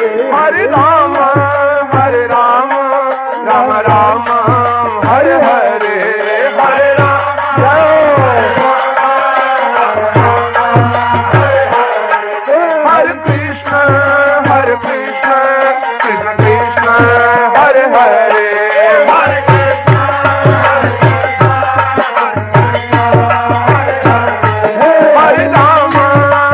हरे राम राम राम हरे हरे हरे राम हरे कृष्ण हरे कृष्ण कृष्ण कृष्ण हरे हरे हरे हरे राम राम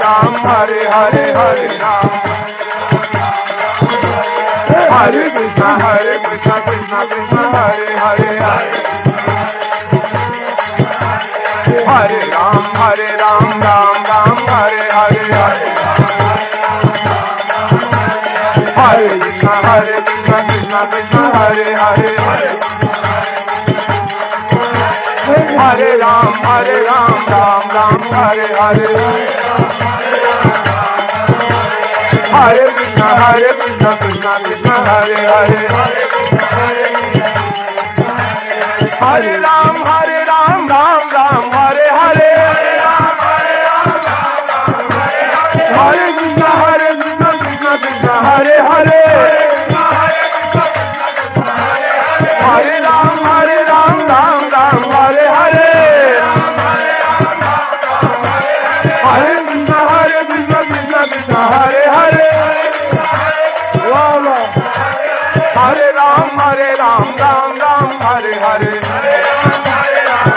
राम हरे हरे हरे राम। हरे कृष्णा कृष्णा कृष्णा हरे हरे हरे राम राम राम हरे हरे हरे कृष्णा कृष्णा कृष्णा हरे हरे हरे राम राम राम हरे हरे हरे कृष्णा कृष्णा कृष्णा हरे हरे हरे राम राम राम हरे हरे हरे कृष्णा कृष्णा कृष्णा हरे हरे हरे राम राम राम हरे हरे हरे कृष्णा कृष्णा कृष्णा हरे हरे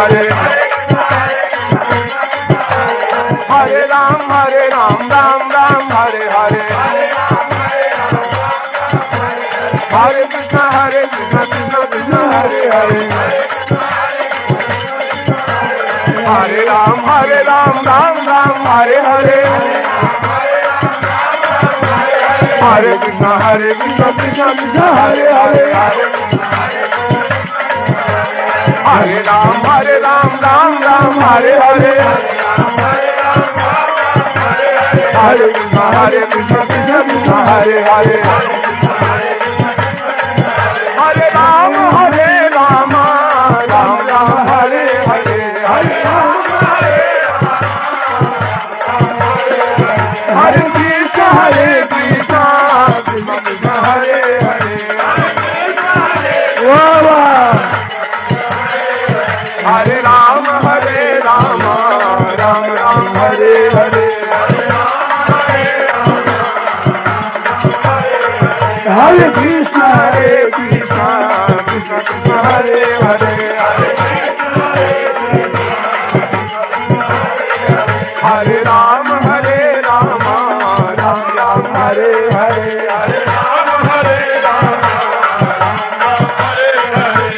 हरे राम राम राम हरे हरे हरे कृष्णा कृष्णा कृष्णा हरे हरे हरे राम राम राम हरे हरे हरे कृष्णा कृष्णा कृष्णा हरे हरे हरे राम राम राम हरे हरे हरे कृष्णा कृष्णा कृष्णा हरे हरे हरे राम राम राम हरे हरे हरे कृष्णा कृष्णा कृष्णा हरे हरे हरे राम राम राम हरे हरे हरे राम हरे Krishna Krishna Hare Hare Hare Ram Ram Ram Hare Hare Hare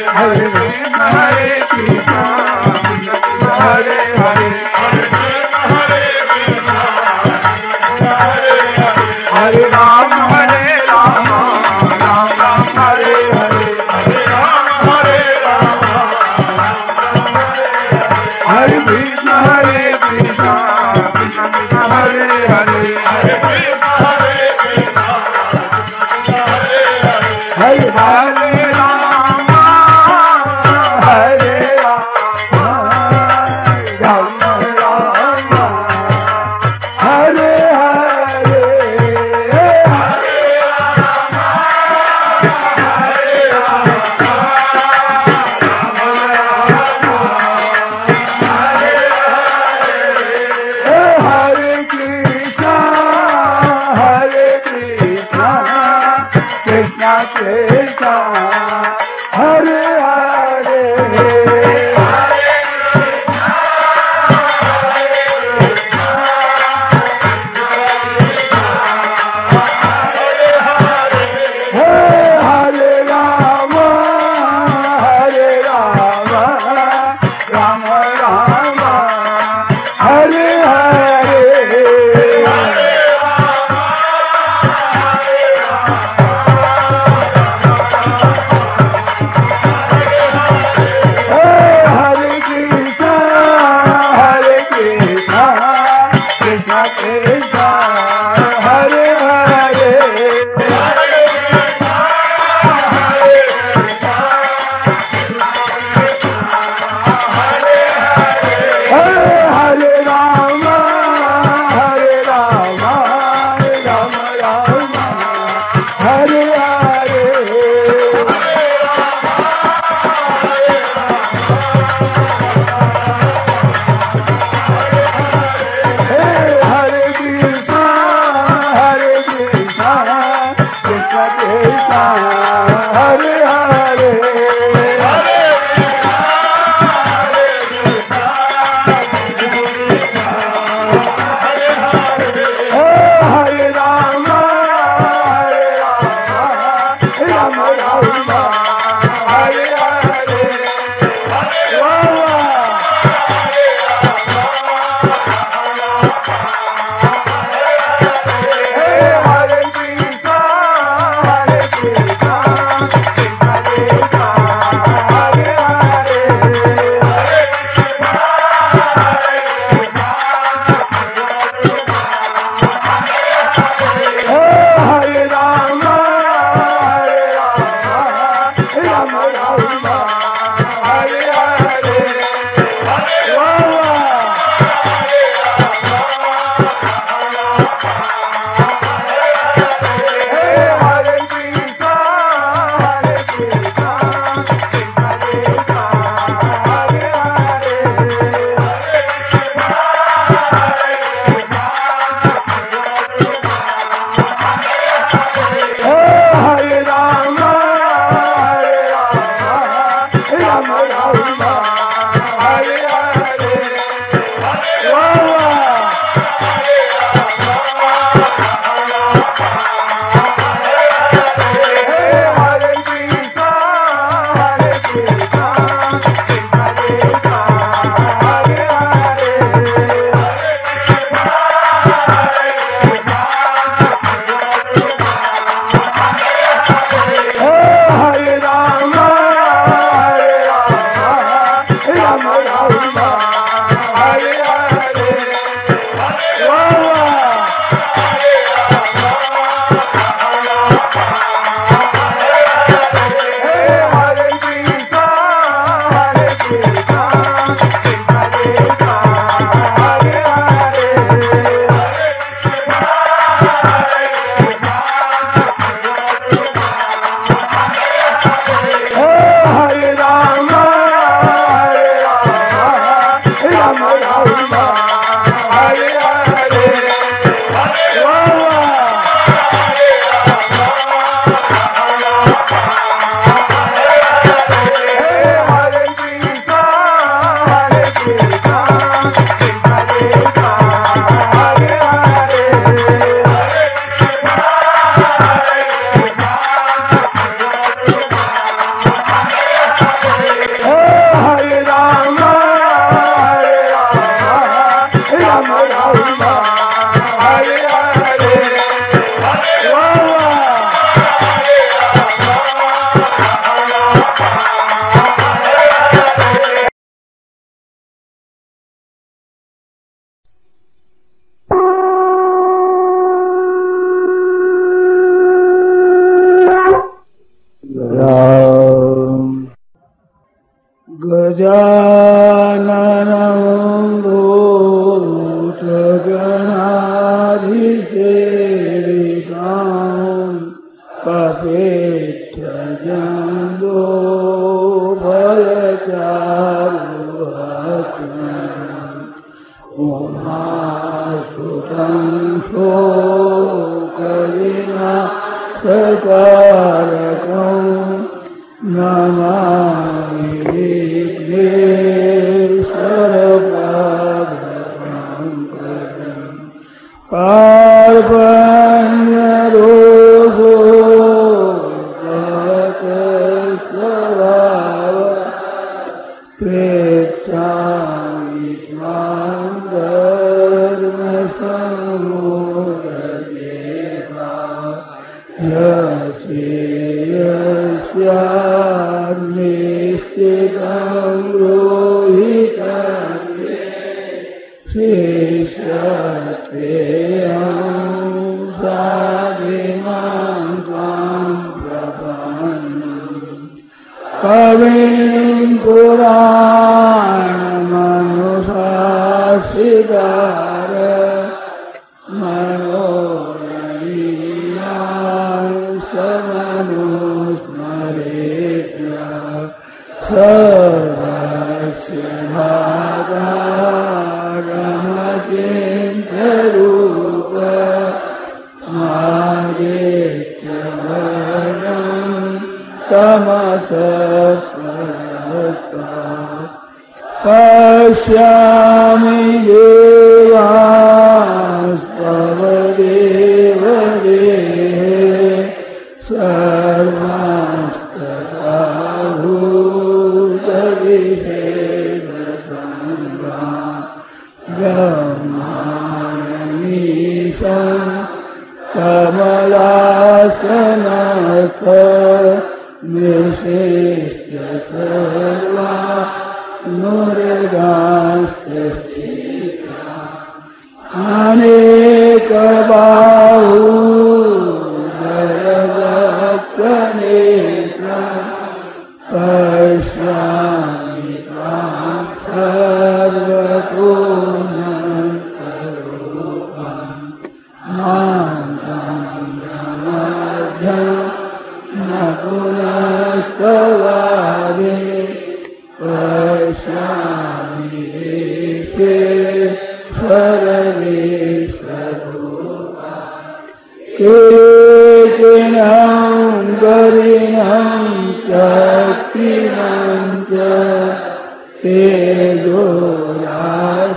Krishna Krishna Krishna Hare Hare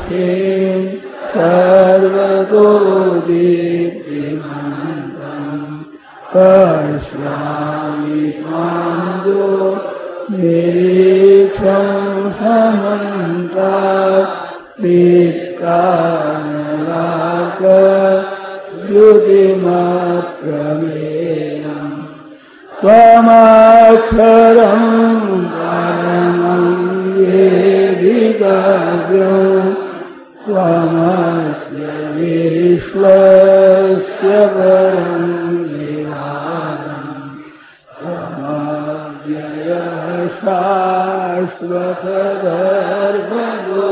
Te doy कर स्वामी पांडो मेरी क्षम समन्ता जुतिमात्रमेयम् त्वमक्षरं परमं वेदिकाग्रं त्वमस्य विश्वस्य परं निधानम् त्वमव्ययः शाश्वतधर्मगो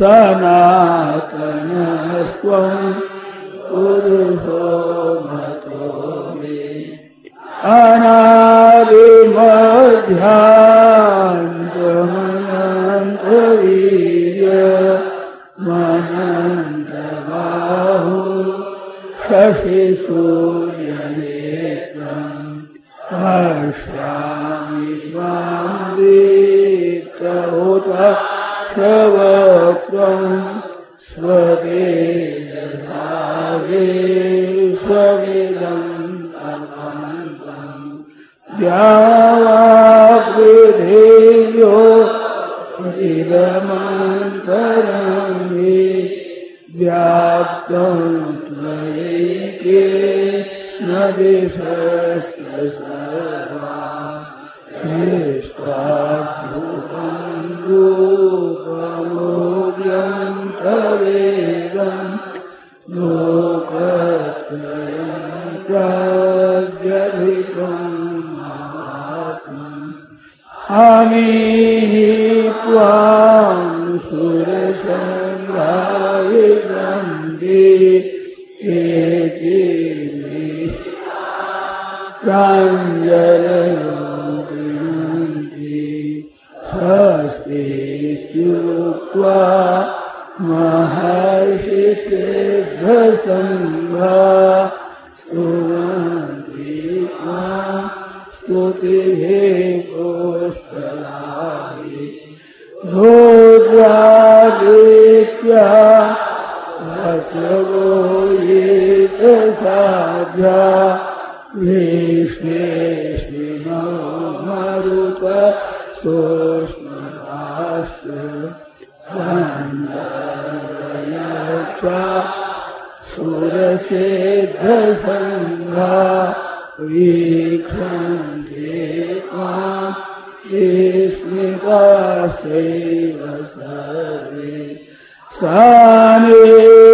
सनातनस्त्वम् पुरुषो मतो मे अनादिमध्यान्तमनन्तवीर्य मनन्तबाहो शशिसूर्यनेत्रं पश्यामि त्वां दीप्तहुताशवक्त्रं स्वदेहसा स्वविदं अनन्तं द्यावाग्देव्यो इदमन्तरं मे व्याप्तं त्वयैके न दिशस्तु सर्वं दृष्ट्वाद्भुतं रूपमोऽयं तवेदं लोकत्रयं प्राव्यधिकं महात्मन् हमेहि त्वां सुरसङ्घायसन्ति केचिन्मे प्राञ्जलयो गृह्णन्ति स्वस्तित्युक्त्वा महर्षि सिद्धसंघा स्तुवन्ति मां स्तुतिभिः पुष्कलाभिः रुद्रादित्या वसवो ये स साध्या विश्वेष्विनो मरुत सोष्मकाश्च गंधर्वयक्षा सुरसिद्धसंघा वीक्षन्ते त्वां ये स्मितास्यैव सर्वे साने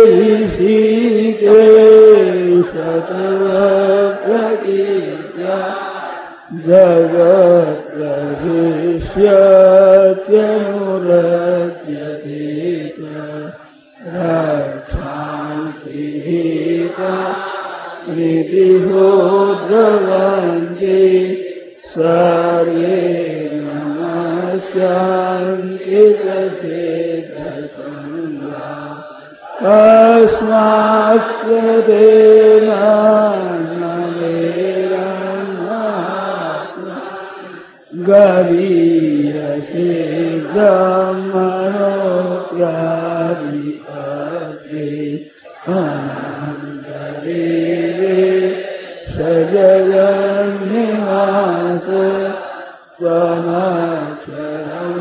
ऋषिकेश तवप्रकीर्त्या जगत्प्रहृष्यत्यनुरज्यते च रक्षांसि भीता निदिशो द्रवन्ति सर्वे नमस्यन्ति च सिद्धसङ्घा तस्मात् श्रद्धेन गरीयसे ब्रह्मणो प्रादिपत्ये अनन्तदेवे सजगन्निवासे त्वमक्षरं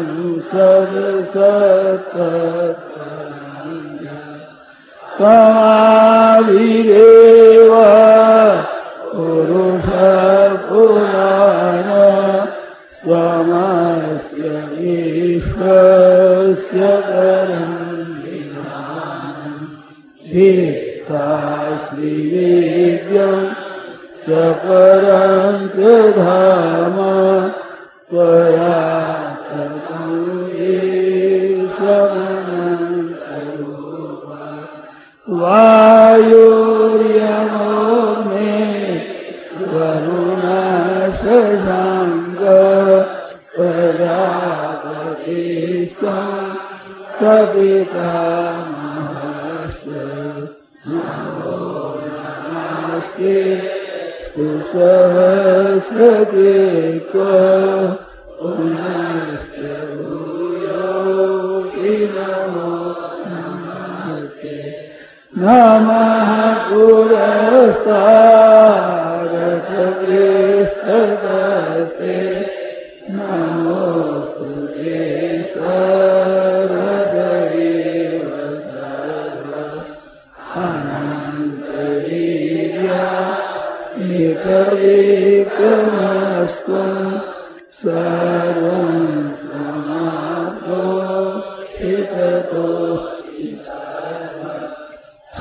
सत्सत्तत्परं त्वमादिदेव पुरुषपुराण त्वमस्य विश्वस्य परं निधानम् वेत्तासि वेद्यं च परं च धाम त्वया ततं येष्वमनन्तरूपं वायुर्यमो मे वरुणशशाङ्कः प्रपितामहस्य नमो नमस्ते स्तु सहस्रते पुनश्च भूयोऽपि नमो नमस्ते नमः पुरस्तारकवृष्टदस्ते नमोस्तु ते सर्वदैव सर्व अनन्तवीर्या निकरेकमस्तु सर्वं समाप्तोऽस्तु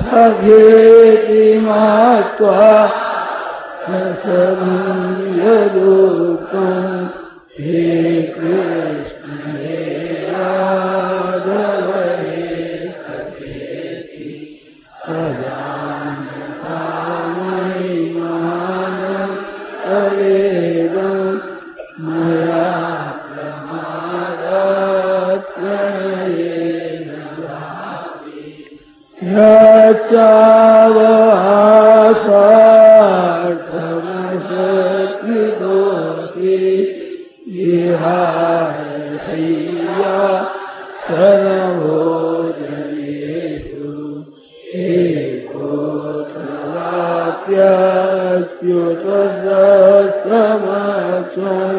सखेति मत्वा समूयदुक्तं हे कृष्ण हे राघव हे सखेति अजानतामयि मानं तवेदं मया प्रमादात् प्रणयेन भाति याचावासार्थमशक्तिदोषि विहाय शय्या सर्वभोजनेषु एकोऽत्रवाप्यास्योतसमक्षं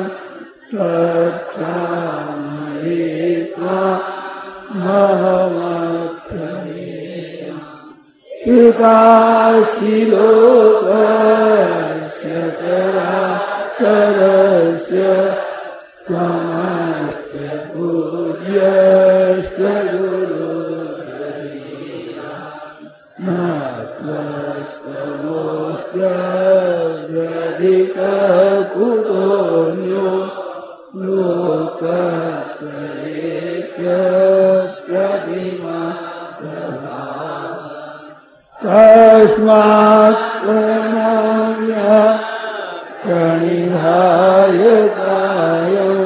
तच्छामहे त्वां महमप्रमेयं पितासि लोकस्य सरासरस्य त्वमस्य पूज्यस्य गुरुर्हरिः नास्त्वमोऽस्य व्यतिरेकः कुतोऽन्यो लोकत्रयेभ्यः प्रतिमा तस्मात् प्रणम्य प्रणिधाय कायं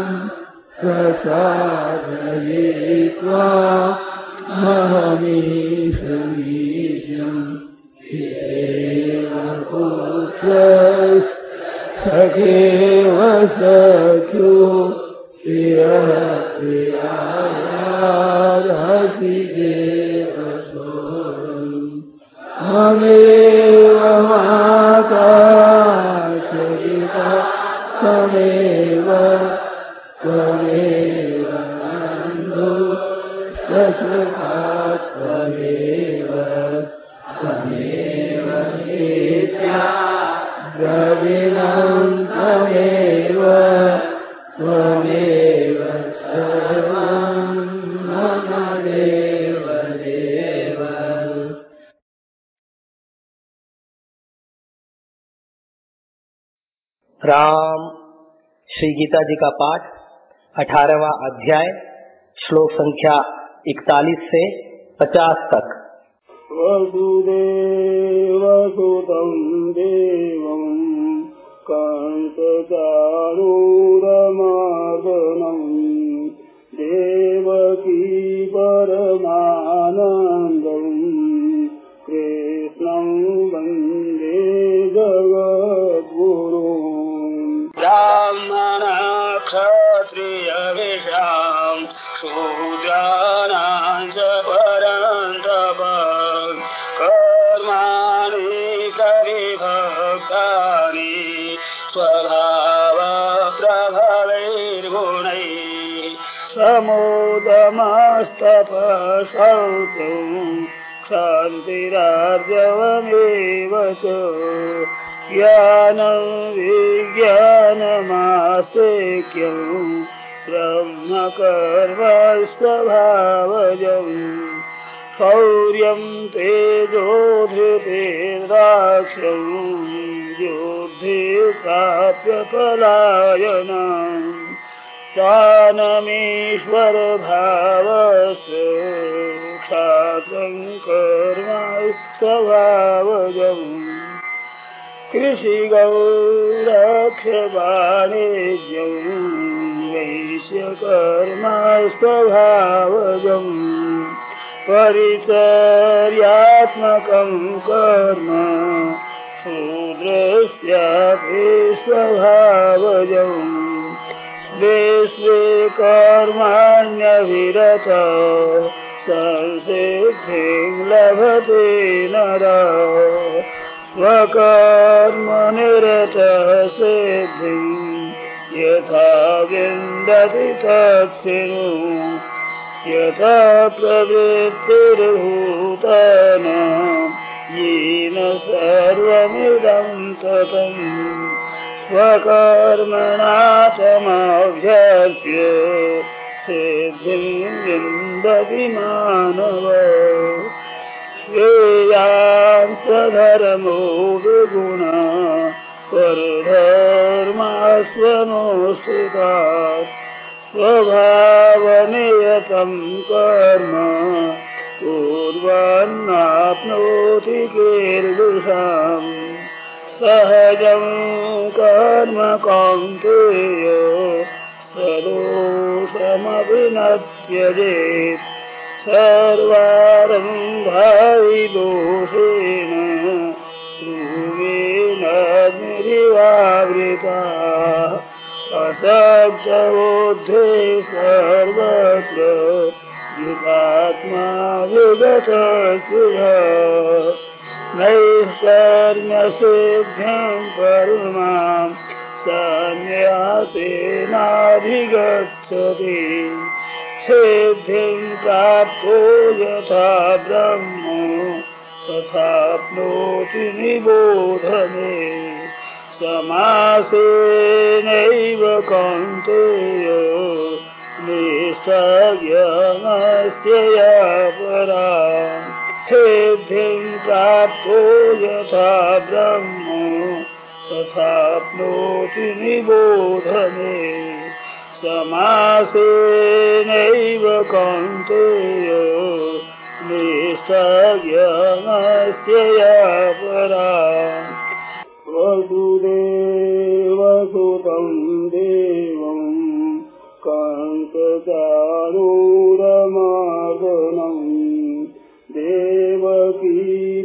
प्रसादये त्वां महमीश मीड्यं पितैव पुत्रस् सखेव सख्यो प्रियः प्रियायार्हसि देव सोऽहम् त्वमेव माता च पिता त्वमेव बन्धो च सखा त्वमेव हित्या द्रविणं त्वमेव सर्वं मम देव देव। राम। श्री गीता जी का पाठ 18वां अध्याय श्लोक संख्या 41 से 50 तक। वसुदेवसुतं देवं कान्तचारूढमार्दनं देवकी परमानन्दं कृष्णं वन्दे जगद्गुरुं। ब्राह्मणाः क्षत्रियाः वैश्याः शूद्राणां च समुदमस्तपसौतं शान्तिरार्जवमेव च ज्ञानं विज्ञानमास्तिक्यं ब्रह्मकर्मस्वभावजं शौर्यं तेजोधृतिर्दाक्ष्यं युद्धे प्राप्य पलायनम् ज्ञानमीश्वर भावस्य साधं कर्मस्वभावजं कृषिगौरक्षवाणिज्यं वैश्यकर्मस्वभावजं परिचर्यात्मकं कर्म शूद्रस्यापि स्वभावजम्। कर्माण्यभिरत संसिद्धिं लभते नरः। स्वकर्मनिरतः सिद्धिं यथा विन्दति तत्सिनुः यथा प्रवृत्तिर्भूतानां येन सर्वमिदं ततं स्वकर्मणा समाभ्याप्य सिद्धिं विन्दति मानवः। श्रेयां स्वधर्मो विगुणा परधर्मास्वनुष्ठितात् स्वभावनियतं कर्म कुर्वन्नाप्नोति कीर्दृशाम्। सहजं कर्म कौन्तेय सदोषमपि न त्यजेत्। सर्वारम्भाय दोषेण ध्रुवेण निरिवावृता असक्तबुद्धे सर्वत्र युगात्मा विगतकृदा। नैष्कर्म्यसिद्धिं परमां संन्यासेनाभिगच्छति सिद्धिं प्राप्तो यथा ब्रह्म तथाप्नोति निबोध मे। समासेनैव कौन्तेय निष्ठा ज्ञानस्य या परा सिद्धिं प्राप्तो यथा ब्रह्म तथाप्नोति निबोध मे। समासेनैव कौन्तेय निष्ठा ज्ञानस्य या परा। वसुदेवसुतं देवं कान्तचारूढमार्दनम् देवकी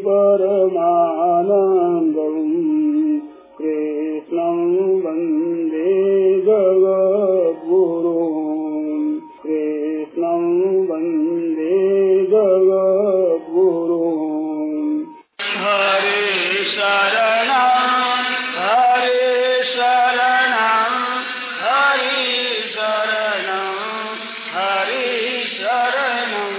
परमानन्दम् कृष्णं वन्दे जगद्गुरुं। हरे शरणं हरे शरणं हरे शरणं हरे शरणं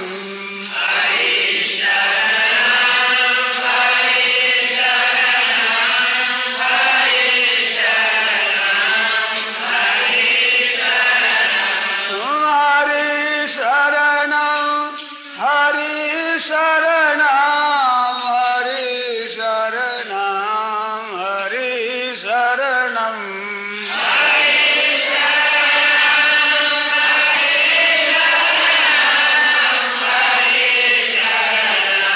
हरे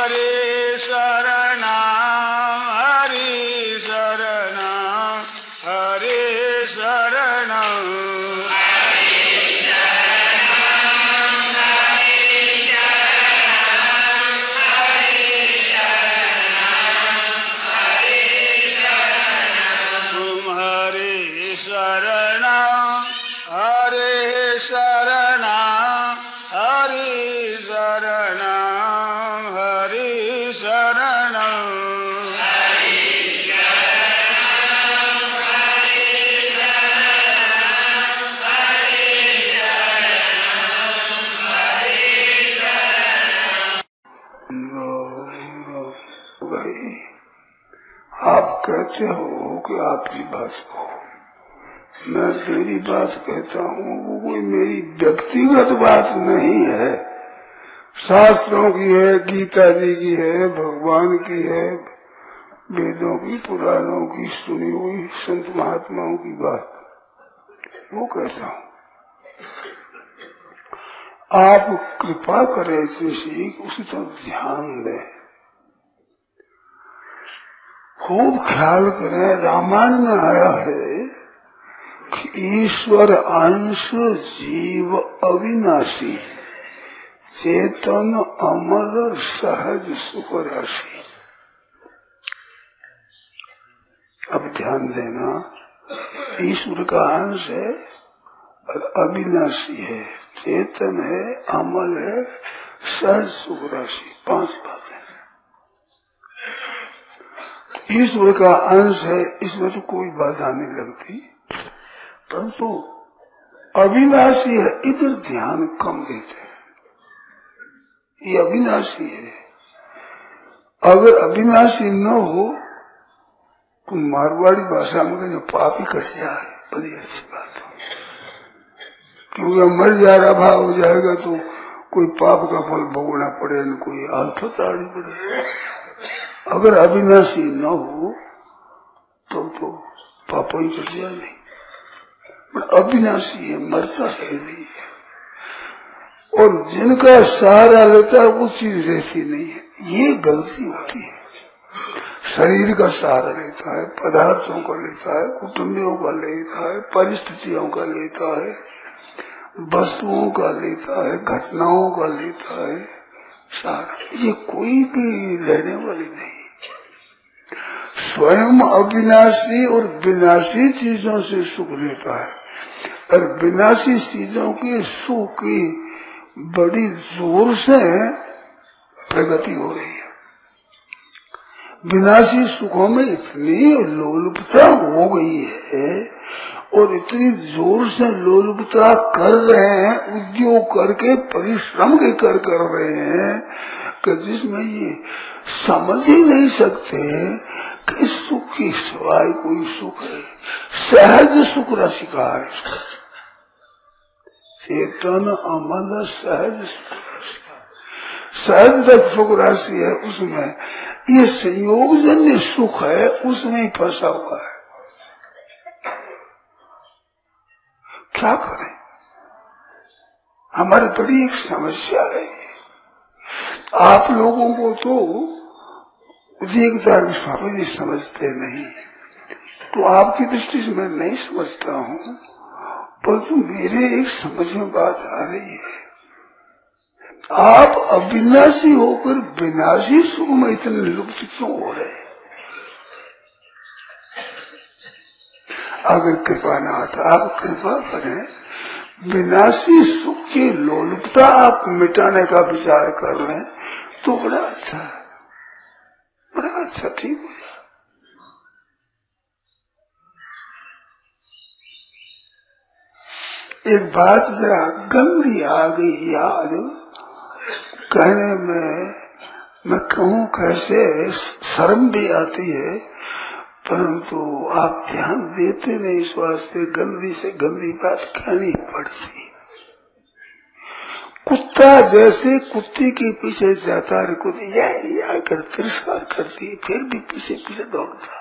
शरणं हरे शरणं हरे शरणं हरे शरणं हरे शरणं हरे शरणं हरे शरणं हरे शरणं हरे शरणं हरे शरणं हरे शरणं हरे शरणं हरे शरणं हरे शरणं हरे शरणं हरे शरणं हरे शरणं हरे शरणं भाई आप कहते हो कि आपकी बात को मैं मेरी बात कहता हूँ, वो कोई मेरी व्यक्तिगत बात नहीं है। शास्त्रों की है, गीता जी की है, भगवान की है, वेदों की, पुराणों की, सुनी हुई संत महात्माओं की बात वो कहता हूँ। आप कृपा करें, उसी तरफ ध्यान दें। खूब ख्याल करें, रामायण में आया है कि ईश्वर अंश जीव अविनाशी चेतन अमर सहज सुख राशि। अब ध्यान देना, ईश्वर का अंश है और अविनाशी है, चेतन है, अमल है, सहज सुख राशि, पांच बातें। ईश्वर का अंश है, इसमें तो कोई बाधा नहीं लगती, परंतु अविनाशी है, इधर ध्यान कम देते हैं। ये अविनाशी है, अगर अविनाशी न हो तो मारवाड़ी भाषा में जो पाप ही कट जाए, बड़ी अच्छी बात है, क्योंकि मर जा रहा भाव हो जाएगा तो कोई पाप का फल भोगना पड़े न कोई आफत आनी पड़े। अगर अविनाशी न हो तो पाप ही कट जाए नहीं, पर अविनाशी है, मरता है नहीं है, और जिनका सहारा लेता है वो चीज रहती नहीं है। ये गलती होती है, शरीर का सहारा लेता है, पदार्थों का लेता है, कुटुंबियों का लेता है, परिस्थितियों का लेता है, वस्तुओं का लेता है, घटनाओं का लेता है सहारा। ये कोई भी लेने वाली नहीं, स्वयं अविनाशी और विनाशी चीजों से सुख लेता है, और विनाशी चीजों के सुख की बड़ी जोर से प्रगति हो रही है। विनाशी सुखों में इतनी लोलुपता हो गई है और इतनी जोर से लोलुपता कर रहे हैं, उद्योग करके परिश्रम के कर रहे हैं, कि जिसमें ये समझ ही नहीं सकते कि सुख के सिवाय कोई सुख है। सहज सुख राशि का है, चेतन अमल सहज सुख राशि का, सहज सुख राशि है, उसमें ये संयोगजन्य सुख है, उसमें फंसा हुआ है। क्या करें, हमारे बड़ी एक समस्या है। आप लोगों को तो देखता स्वामी जी समझते नहीं, तो आपकी दृष्टि से मैं नहीं समझता हूँ, परंतु मेरे एक समझ में बात आ रही है। आप अविनाशी होकर विनाशी सुख में इतने लुप्त क्यों हो रहे? अगर कृपा ना आता, आप कृपा करें, विनाशी सुख की लोलुपता आप मिटाने का विचार कर लें तो बड़ा अच्छा है, बड़ा अच्छा ठीक है। एक बात जरा गंदी आ गई याद, कहने में मैं कहूँ कैसे, शर्म भी आती है, परंतु आप ध्यान देते नहीं, इस वास्ते गंदी से गंदी बात कहनी पड़ती। कुत्ता जैसे कुत्ते के पीछे जाता है, कुत्ते या कर तिरस्कार करती, फिर भी पीछे दौड़ता,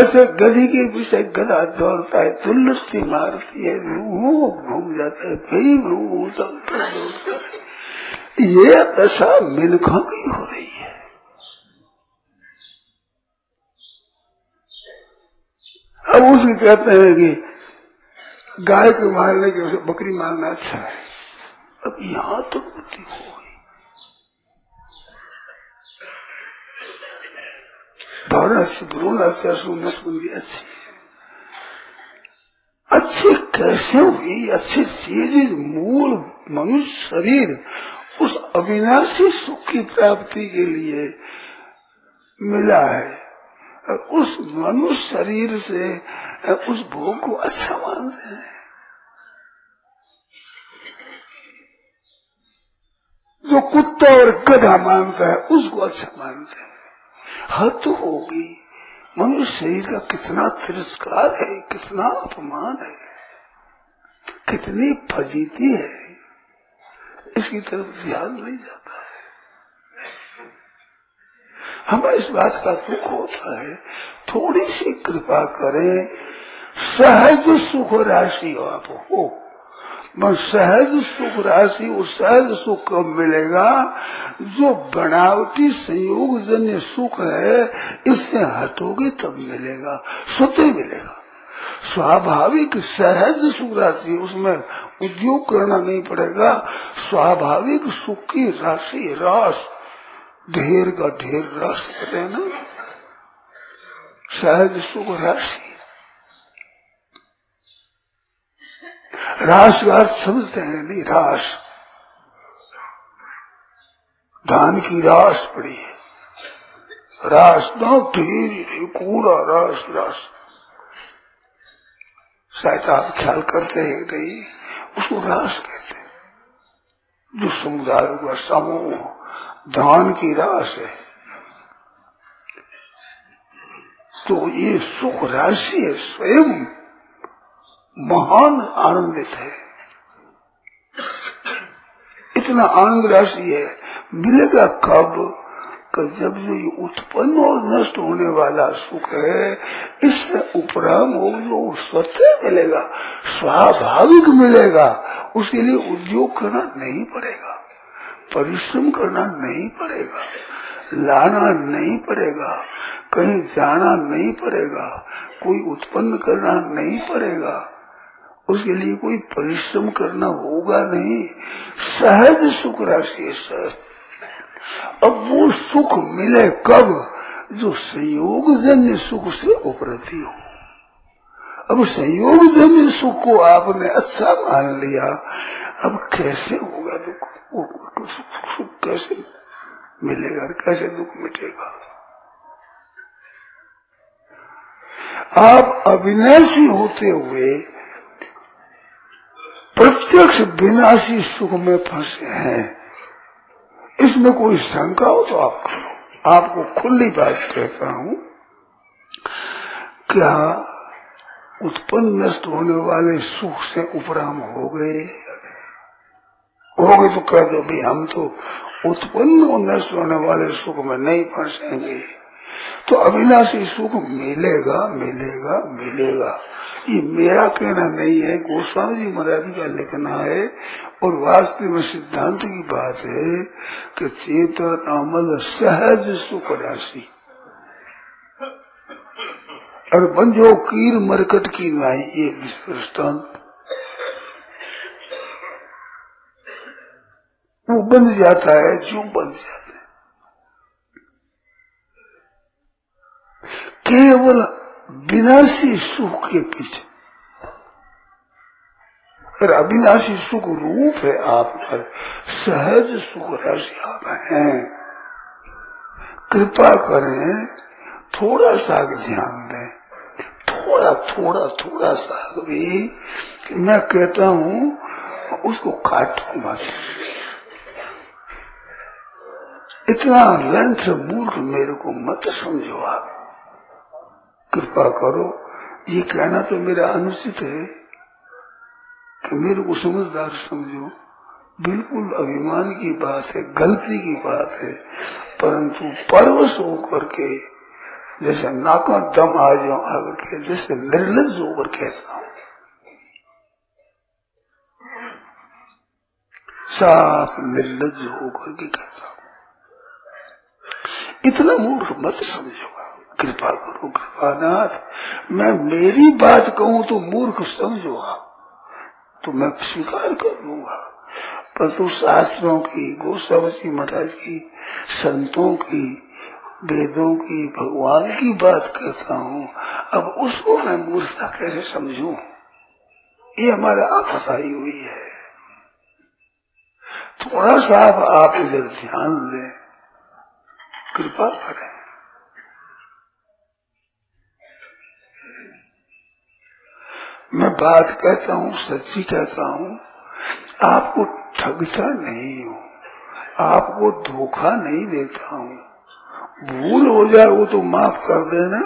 ऐसे गधी के पीछे गधा दौड़ता है, दुल्लती मारती है, घूम जाता है, फिर दौड़ता है। ये दशा मिनखों की हो रही है। अब उसे कहते हैं कि गाय को मारने के उसे बकरी मारना अच्छा है। अब यहाँ तो बुद्धि हो गई, भरोना अच्छी अच्छी कैसे हुई? अच्छी चीज मूल मनुष्य शरीर, उस अविनाशी सुख की प्राप्ति के लिए मिला है, और उस मनुष्य शरीर से उस भोग को अच्छा मानते हैं। जो कुत्ता और गधा मानता है उसको अच्छा मानते हैं। हद तो होगी, मनुष्य शरीर का कितना तिरस्कार है, कितना अपमान है, कितनी फजीती है, इसकी तरफ ध्यान नहीं जाता है। हमें इस बात का दुख होता है। थोड़ी सी कृपा करें, सहज सुख राशि आप हो, बस सहज सुख राशि उस सहज सुख कब मिलेगा जो बनावटी संयोग जन्य सुख है, इससे हटोगे तब मिलेगा, स्वतः मिलेगा। स्वाभाविक सहज सुख राशि, उसमें उद्योग करना नहीं पड़ेगा। स्वाभाविक सुख की राशि रस, ढेर का ढेर रस, कहते हैं ना, सहज सुख राशि। रास का अर्थ समझते हैं नहीं, रास धान की रास पड़ी है, रास ना ढेर कूड़ा रास, रास शायद आप ख्याल करते हैं नहीं, उसको रास कहते हैं। जो समुदाय का समूह धान की रास है, तो ये सुख राशि है, स्वयं महान आनंदित है। इतना आनंद राशि है, मिलेगा कब? जब जो ये उत्पन्न और नष्ट होने वाला सुख है, इससे उपराम हो जो स्वतः मिलेगा, स्वाभाविक मिलेगा। उसके लिए उद्योग करना नहीं पड़ेगा, परिश्रम करना नहीं पड़ेगा, लाना नहीं पड़ेगा, कहीं जाना नहीं पड़ेगा, कोई उत्पन्न करना नहीं पड़ेगा, उसके लिए कोई परिश्रम करना होगा नहीं। सहज सुख राशि है सर। अब वो सुख मिले कब जो संयोग जन्य सुख से उपरती हो। अब संयोग जन्य सुख को आपने अच्छा मान लिया, अब कैसे होगा दुख, वो सुख कैसे मिलेगा, कैसे दुख मिटेगा? आप अविनाशी होते हुए प्रत्यक्ष विनाशी सुख में फंसे हैं, इसमें कोई शंका हो तो आप करो। आपको खुली बात कहता हूँ, क्या उत्पन्न नष्ट होने वाले सुख से उपराम हो गए? हो गए तो कह दो भाई, हम तो उत्पन्न और नष्ट होने वाले सुख में नहीं फंसेंगे, तो अविनाशी सुख मिलेगा मिलेगा मिलेगा। ये मेरा कहना नहीं है, गोस्वामी जी महाराज का लिखना है, और वास्तव में सिद्धांत की बात है कि चेतन अमल सहज सुख राशि। और बंजो कीर मरकट की नाई, ये दृष्टांत, वो बन जाता है जो बन जाता है। केवल विनाशी सुख के पीछे, अविनाशी सुख रूप है आप पर, सहज सुख राशि आप हैं। कृपा करें थोड़ा सा ध्यान दें, थोड़ा थोड़ा थोड़ा सा भी, मैं कहता हूँ उसको काटो मत। इतना लंच मूर्ख मेरे को मत समझो आप, कृपा करो। ये कहना तो मेरा अनुचित है कि मेरे को समझदार समझो, बिल्कुल अभिमान की बात है, गलती की बात है, परंतु परवश होकर के, जैसे नाका दम आ जाओ आकर के, जैसे निर्लज होकर कहता हूँ, साफ निर्लज होकर के कहता हूँ, इतना मूर्ख मत समझोगा, कृपा करो। कृपानाथ, मैं मेरी बात कहूँ तो मूर्ख समझो आप, तो मैं स्वीकार कर लूंगा, परंतु शास्त्रों की, गोस्वामी जी महाराज की, संतों की, वेदों की, भगवान की बात करता हूँ, अब उसको मैं मूर्खता कैसे समझूं? ये हमारा आफताई हुई है। थोड़ा सा आप इधर ध्यान दें, कृपा करें। मैं बात कहता हूँ, सच्ची कहता हूँ, आपको ठगता नहीं हूँ, आपको धोखा नहीं देता हूँ। भूल हो जाए वो तो माफ कर देना,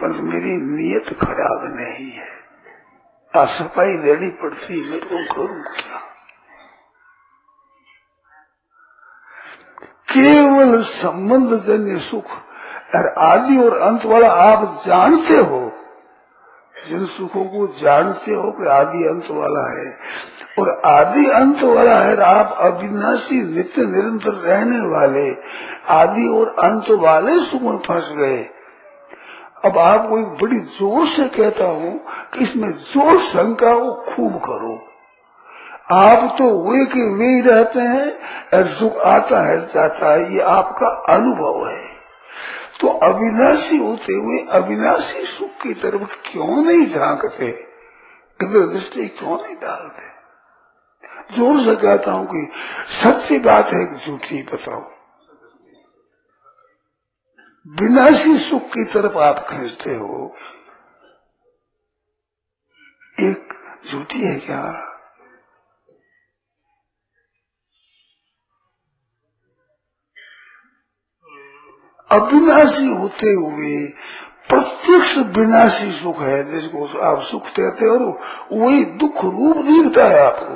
पर मेरी नीयत खराब नहीं है। आसपाई देनी पड़ती मेरे को, करूँ क्या? केवल संबंध जन्य सुख आदि और अंत वाला आप जानते हो, जिन सुखों को जानते हो कि आदि अंत वाला है और आदि अंत वाला है, आप अविनाशी नित्य निरंतर रहने वाले आदि और अंत वाले सुख में फंस गए। अब आपको एक बड़ी जोर से कहता हूँ कि इसमें जोर शंका को खूब करो। आप तो वे के वे ही रहते हैं और सुख आता है जाता है, ये आपका अनुभव है। तो अविनाशी होते हुए अविनाशी सुख की तरफ क्यों नहीं झांकते, इधर दृष्टि क्यों नहीं डालते? जोर से कहता हूँ कि सच्ची बात है कि झूठी बताओ, विनाशी सुख की तरफ आप खींचते हो, एक झूठी है क्या? अविनाशी होते हुए प्रत्यक्ष विनाशी सुख है, जिसको आप सुख कहते हो वही दुख रूप दिखता है आपको।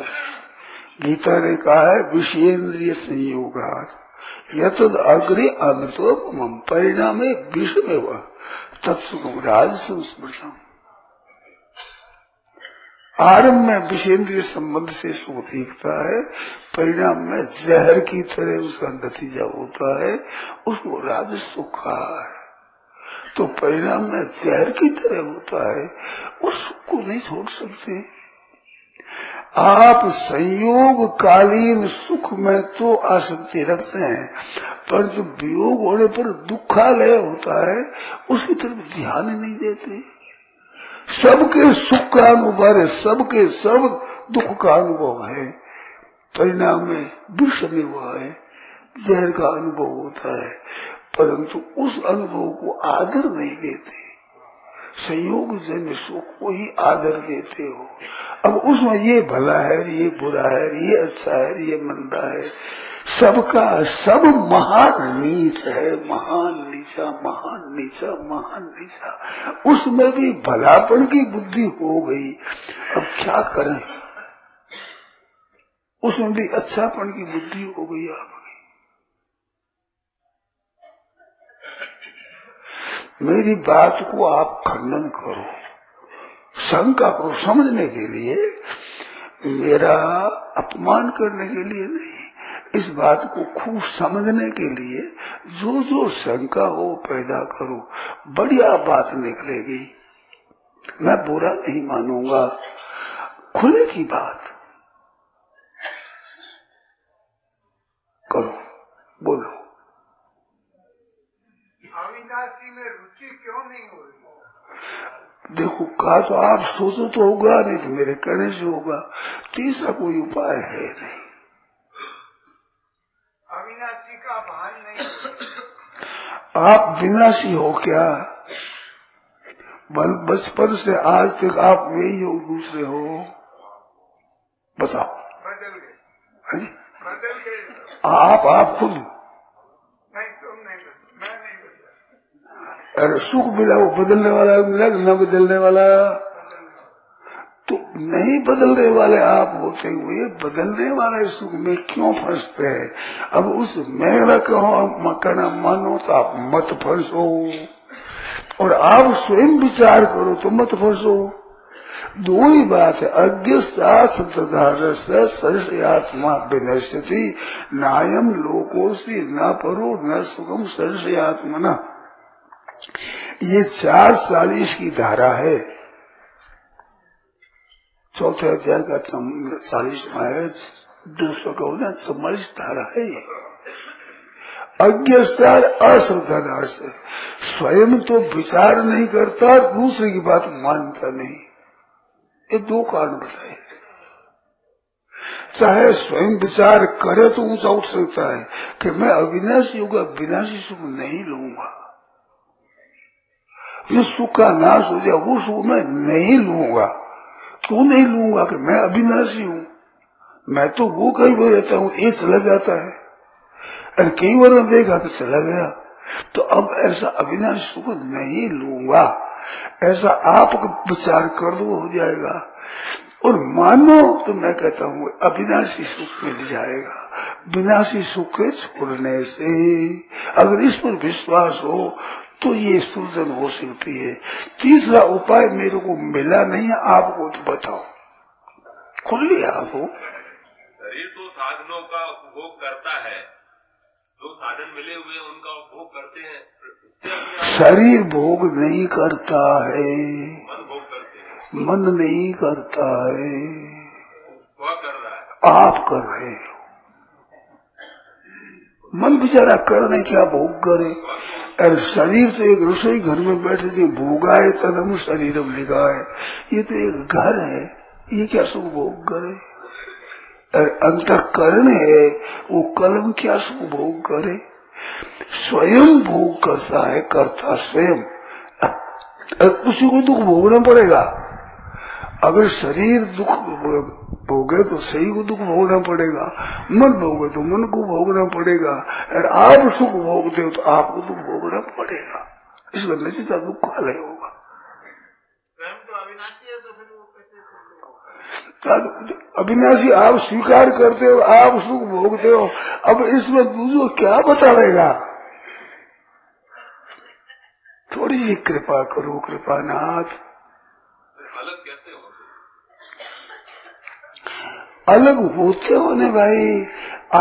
गीता ने कहा है विषयेन्द्रिय संयोगात् यतद अग्रे अमृतोपमं परिणामे विषमेव तत्सुखं राजसंस्मृतम्। आरंभ में विषयेन्द्रिय संबंध से सुख दिखता है, परिणाम में जहर की तरह उसका नतीजा होता है, उसको राजसुख कहा है। तो परिणाम में जहर की तरह होता है, उस सुख को नहीं छोड़ सकते। आप संयोगकालीन सुख में तो आसक्ति रखते हैं, पर जो वियोग होने पर दुखालय होता है उसकी तरफ ध्यान नहीं देते। सबके सुख का अनुभव है, सबके सब दुख का अनुभव है, परिणाम में विष में हुआ है, जहर का अनुभव होता है, परंतु उस अनुभव को आदर नहीं देते। संयोग जन्य सुख को ही आदर देते हो। अब उसमें ये भला है, ये बुरा है, ये अच्छा है, ये मंदा है, सबका सब महान नीच है, महान नीचा, महान नीचा, महान नीचा। उसमें भी भलापन की बुद्धि हो गई, अब क्या करें? उसमें भी अच्छापन की बुद्धि हो गई। आप मेरी बात को आप खंडन करो, शंका करो, समझने के लिए, मेरा अपमान करने के लिए नहीं। इस बात को खूब समझने के लिए जो जो शंका हो पैदा करो, बढ़िया बात निकलेगी। मैं बुरा नहीं मानूंगा, खुले की बात करो, बोलो। अविनाशी में रुचि क्यों नहीं हो रही? देखो, कहा तो आप सोचो तो होगा, नहीं तो मेरे कहने से होगा, तीसरा कोई उपाय है नहीं। अविनाशी का भान नहीं, आप विनाशी हो क्या? बचपन से आज तक आप वही हो, दूसरे हो, बताओ। बदल गए, बदल गए आप खुद। अरे सुख मिला वो बदलने वाला मिला न बदलने वाला? तो नहीं बदलने वाले आप होते हुए बदलने वाले सुख में क्यों फंसते हैं? अब उस मेरा कहो कहना मानो तो आप मत फंसो, और आप स्वयं विचार करो तो मत फंसो। दो ही बात है, अज्ञ साधारस्य आत्मा विनश्यति नायम लोकोस्ति न परो न सुखम सर्षयात्मा न। ये 440 की धारा है, चौथे अध्याय का 40 है, 244 धारा है। ये अज्ञान अश्रद्धा से स्वयं तो विचार नहीं करता और दूसरे की बात मानता नहीं। ये दो कारण बताए। चाहे स्वयं विचार करे तो ऊंचा उठ सकता है कि मैं अविनाशी होगा, विनाशी सुख नहीं लूंगा, जिस सुख का नाश हो जाए वो सुख मैं नहीं लूंगा। क्यों नहीं लूंगा? कि मैं अविनाशी हूँ, मैं तो वो कहीं पर रहता हूँ, ये चला जाता है, और कई बार देखा तो चला गया, तो अब ऐसा अविनाशी सुख नहीं लूंगा, ऐसा आप विचार कर दो, हो जाएगा। और मानो तो मैं कहता हूँ अविनाशी सुख मिल जाएगा, विनाशी सुख के छोड़ने से। अगर इस पर विश्वास हो तो ये सुलझन हो सकती है। तीसरा उपाय मेरे को मिला नहीं है, आपको तो बताओ खुली आपको। शरीर तो साधनों का उपभोग करता है, जो साधन मिले हुए उनका उपभोग करते हैं। शरीर भोग नहीं करता है, मन भोग करते हैं। मन नहीं करता है, वह कर रहा है, आप कर रहे हो। मन बेचारा करने क्या भोग करे, और शरीर तो एक रसोई घर में बैठे थे, भोगाए तदम शरीरम लिगाए। ये तो एक घर है, ये क्या सुख भोग करे। और अंतःकरण है, वो कलम क्या सुख भोग करे, स्वयं भोग करता है, करता स्वयं। और उसी को दुख भोगना पड़ेगा। अगर शरीर दुख भोगे तो शरीर को दुख भोगना पड़ेगा, मन भोगे तो मन को भोगना पड़ेगा, और आप सुख भोगते हो तो आपको दुख भोगना पड़ेगा। इसका निश्चित दुख काले होगा। अविनाशी आप स्वीकार करते हो, आप सुख भोगते हो, अब इसमें दूसरों क्या बताएगा। थोड़ी सी कृपा करो कृपानाथ। अलग होते हो ना भाई,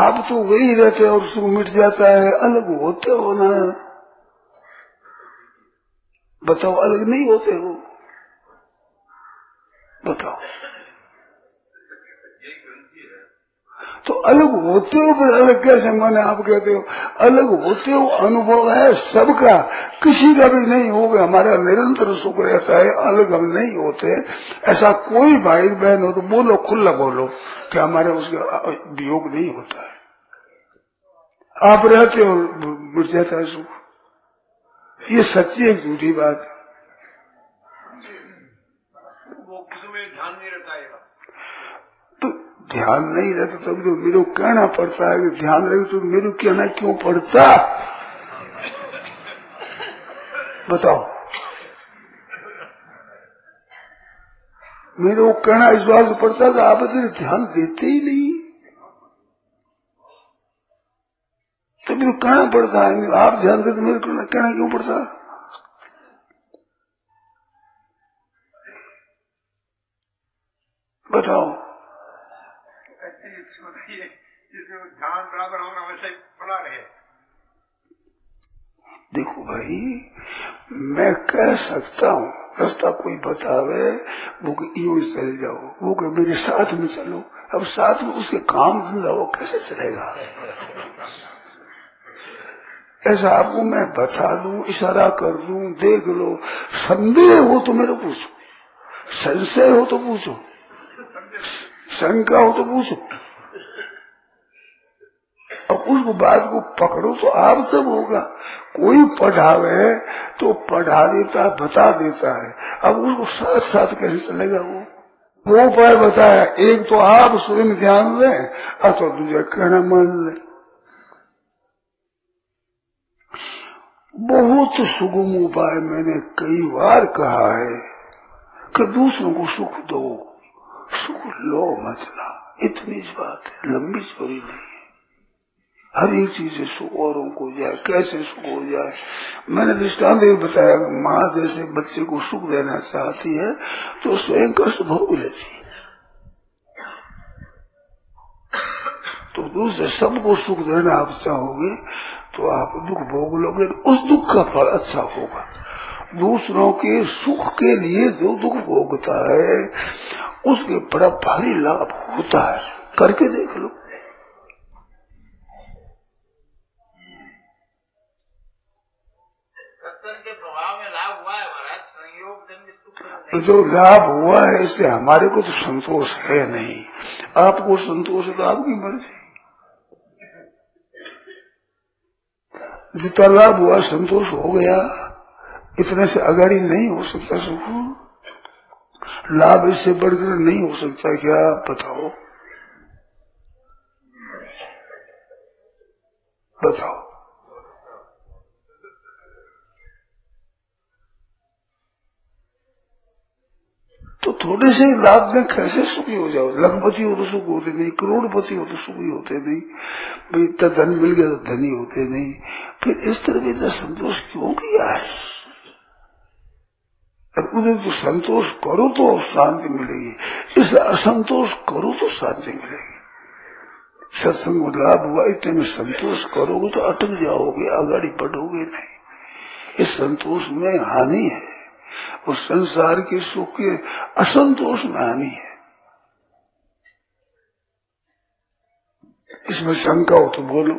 आप तो वही रहते हो और सुख मिट जाता है। अलग होते हो ना, बताओ। अलग नहीं होते हो, बताओ। तो अलग होते हो, पर अलग कैसे माने आप कहते हो। अलग होते हो अनुभव है सबका, किसी का भी नहीं होगा। हमारा निरंतर सुख रहता है, अलग हम नहीं होते। ऐसा कोई भाई बहन हो तो बोलो, खुला बोलो कि हमारे उसका वियोग नहीं होता है। आप रहते हो मिट जाता है सुख। ये सच्ची एक झूठी बात है। ध्यान नहीं रहता तभी तो मेरे को कहना पड़ता है। ध्यान रहे तो मेरे को कहना क्यों पड़ता, बताओ। मेरे को कहना इस बात पड़ता कि आप इधर ध्यान देते ही नहीं, तभी तो कहना पड़ता है। आप ध्यान देते मेरे को कहना क्यों पड़ता। बताओ, ध्यान बराबर होना वैसे पड़ा रहे। देखो भाई, मैं कह सकता हूँ, रास्ता कोई बतावे वो यूं चले जाओ, वो के मेरे साथ में चलो। अब साथ में उसके काम धंधा वो कैसे चलेगा। ऐसा आपको मैं बता दूं, इशारा कर दूं, देख लो। संदेह हो तो मेरे पूछो, संशय हो तो पूछो, शंका हो तो पूछो। अब उसको बात को पकड़ो तो आप सब होगा। कोई पढ़ावे तो पढ़ा देता है, बता देता है, अब उसको साथ साथ कैसे चलेगा। वो उपाय बताया, एक तो आप स्वयं ध्यान दें, अथवा दूसरा कहना मान लें। बहुत सुगम उपाय, मैंने कई बार कहा है कि दूसरों को सुख दो, सुख लो। मतलब इतनी बात है, लंबी स्टोरी नहीं। हर एक चीज सुख औरों को जाए, कैसे सुख हो जाए। मैंने दृष्टांत ये बताया, माँ जैसे बच्चे को सुख देना चाहती है तो स्वयं कष्ट भोग लेती है, तो दूसरे सबको सुख देना आप चाहोगे तो आप दुख भोग लोगे। उस दुख का फल अच्छा होगा। दूसरों के सुख के लिए जो दुख भोगता है उसके बड़ा भारी लाभ होता है, करके देख लो। जो लाभ हुआ है इससे हमारे को तो संतोष है नहीं, आपको संतोष है तो आपकी मर्जी। जितना लाभ हुआ संतोष हो गया, इतने से अगाड़ी नहीं हो सकता सुख। लाभ इससे बढ़कर नहीं हो सकता क्या, बताओ बताओ। तो थोड़े से लाभ में कैसे सुखी हो जाओ। लखपति हो तो सुख होते नहीं, करोड़पति हो तो सुखी होते नहीं, भाई धन मिल गया तो धनी होते नहीं। फिर इस तरह इतना संतोष क्यों किया है? उन्हें तो संतोष करो तो शांति मिलेगी, इस असंतोष करो तो शांति मिलेगी। सत्संग में लाभ हुआ, इतने में संतोष करोगे तो अटक जाओगे, आगाड़ी बढ़ोगे नहीं। इस संतोष में हानि है, और संसार के सुख के असंतोष में हानि है। इसमें शंका हो तो बोलो।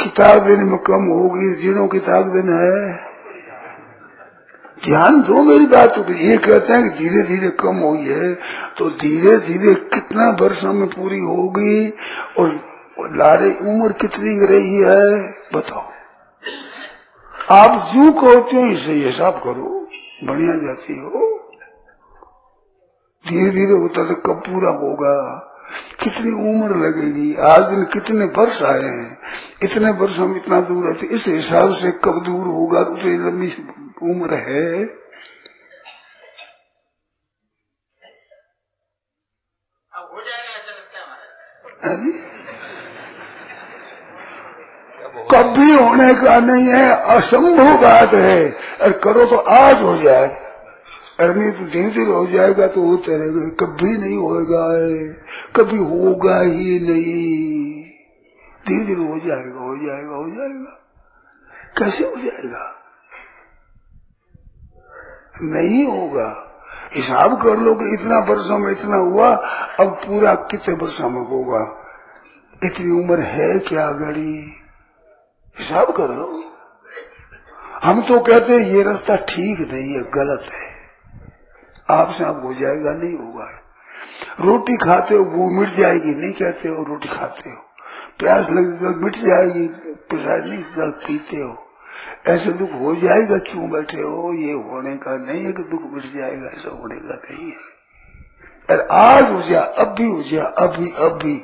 किताब देने में कम होगी, जीणों की ताक देना है। ध्यान दो मेरी बात। ये कहते हैं कि धीरे धीरे कम हुई है, तो धीरे धीरे कितना वर्षों में पूरी होगी और लारे उम्र कितनी रही है बताओ। आप जो कहते हो इसे हिसाब करो, बढ़िया जाती हो। धीरे धीरे होता तो कब पूरा होगा, कितनी उम्र लगेगी, आज दिन कितने वर्ष आए हैं, इतने वर्ष हम इतना दूर रहते, इस हिसाब से कब दूर होगा। उतनी लंबी उम्र है। अब हो जाएगा ऐसा लगता है हमारा। कभी होने का नहीं है, असंभव बात है। और करो तो आज हो जाए, अरे तो धीरे धीरे हो जाएगा तो होते रहेगा। कभी नहीं होगा, कभी होगा ही नहीं। धीरे धीरे हो जाएगा, हो जाएगा, हो जाएगा। कैसे हो जाएगा? नहीं होगा। हिसाब कर लो कि इतना वर्षों में इतना हुआ, अब पूरा कितने वर्षों में होगा, इतनी उम्र है क्या घड़ी, हिसाब कर लो। हम तो कहते हैं ये रास्ता ठीक नहीं है, गलत है। आपसे आप हो जाएगा, नहीं होगा। रोटी खाते हो वो मिट जाएगी, नहीं कहते हो रोटी खाते हो, प्यास लगती जल मिट जाएगी, पिसानी जल पीते हो। ऐसे दुख हो जाएगा क्यों बैठे हो? ये होने का नहीं है कि दुख मिट जाएगा, ऐसा होने का नहीं है। और आज हो जाए, अब भी हो जाए, अभी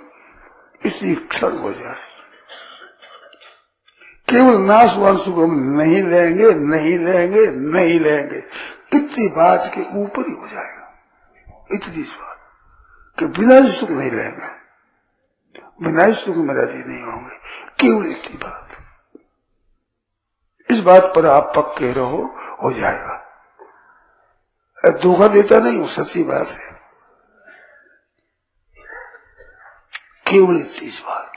इसी क्षण हो जाए। केवल नाशवान सुख हम नहीं लेंगे, नहीं लेंगे, नहीं लेंगे। इतनी बात के ऊपर ही हो जाएगा, इतनी बात कि बिना सुख नहीं रहेगा, बिना सुख में राजी नहीं होंगे। केवल इतनी बात, इस बात पर आप पक्के रहो, हो जाएगा। धोखा देता नहीं, वो सच्ची बात है। केवल इतनी बात,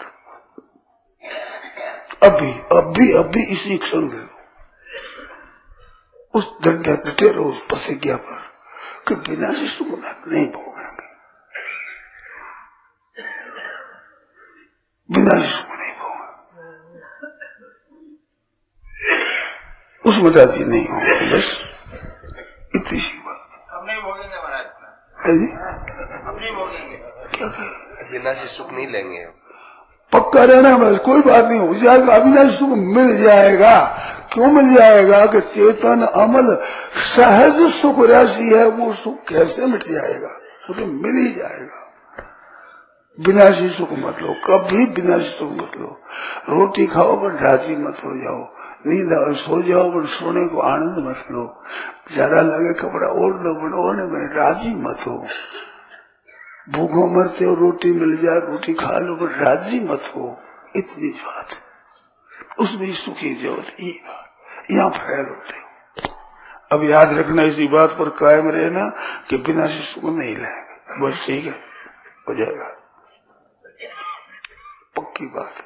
अभी इसी क्षण ले लो। उस दंडा डटे रहो उस प्रतिज्ञा पर कि बिना शिशु को नहीं भोगेंगे, बिना शिशु को नहीं भोगेंगे। उस मदाजी नहीं होगा, बस इतनी सी बात। हम नहीं भोगेंगे महाराज, हम नहीं भोगेंगे। क्या कहें? बिना शिशु नहीं लेंगे, पक्का रहना। बस कोई बात नहीं, हो जाएगा। अविनाशी सुख मिल जाएगा। क्यों मिल जाएगा? कि चेतन अमल सहज सुख राशि है, वो सुख कैसे मिट जाएगा? वो तो मिल ही जाएगा। विनाशी सुख मत लो, कभी विनाशी सुख मत लो। रोटी खाओ पर ढांची मत हो जाओ, नींद आओ सो जाओ पर सोने को आनंद मत लो। ज्यादा लगे कपड़ा ओढ़ लो पर ओढ़ने में राजी मत हो। भूखों मरते हो, रोटी मिल जाए रोटी खा लो पर राजी मत हो। इतनी बात, उसमें सुखी जरूरत ये बात यहाँ फैल होते हो। अब याद रखना, इसी बात पर कायम रहना कि बिना से सुख नहीं लेंगे, बस ठीक है, हो जाएगा। पक्की बात है।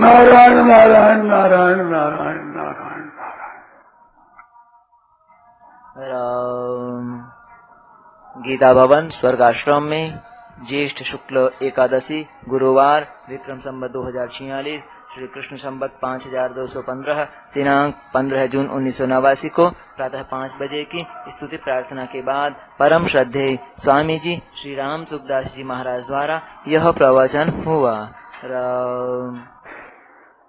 नारायण नारायण नारायण नारायण नारायण नारायण। गीता भवन स्वर्ग आश्रम में ज्येष्ठ शुक्ल एकादशी गुरुवार विक्रम संवत 2046 श्री कृष्ण संवत 5215 दिनांक 15 जून 1989 को प्रातः 5 बजे की स्तुति प्रार्थना के बाद परम श्रद्धेय स्वामी जी श्री राम सुखदास जी महाराज द्वारा यह प्रवचन हुआ।